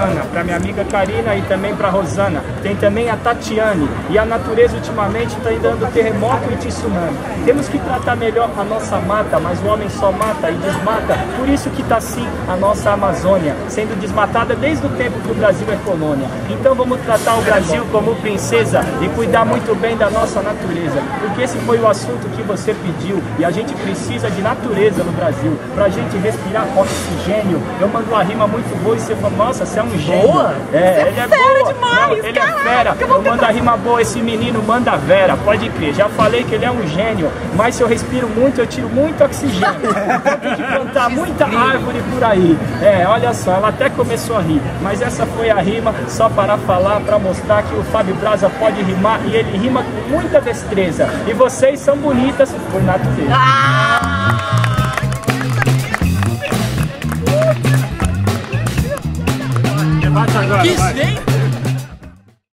Rosana, para minha amiga Karina e também para Rosana. Tem também a Tatiane. E a natureza ultimamente está dando terremoto e tsunami. Temos que tratar melhor a nossa mata, mas o homem só mata e desmata. Por isso que está assim a nossa Amazônia, sendo desmatada desde o tempo que o Brasil é colônia. Então vamos tratar o Brasil como princesa e cuidar muito bem da nossa natureza, porque esse foi o assunto que você pediu e a gente precisa de natureza no Brasil, pra gente respirar oxigênio. Eu mando uma rima muito boa e você fala, nossa, você é um gênio. Boa? É, ele é fera demais. Não, ele é fera. Eu mando a rima boa, esse menino manda vera, pode crer. Já falei que ele é um gênio, mas se eu respiro muito, eu tiro muito oxigênio. Eu tenho que plantar muita árvore por aí. É, olha só, ela até começou a rir, mas essa foi a rima só para falar, para mostrar que o Fábio Braza pode rimar e ele rima com muita destreza. E vocês são bonitas por natureza. Que gente!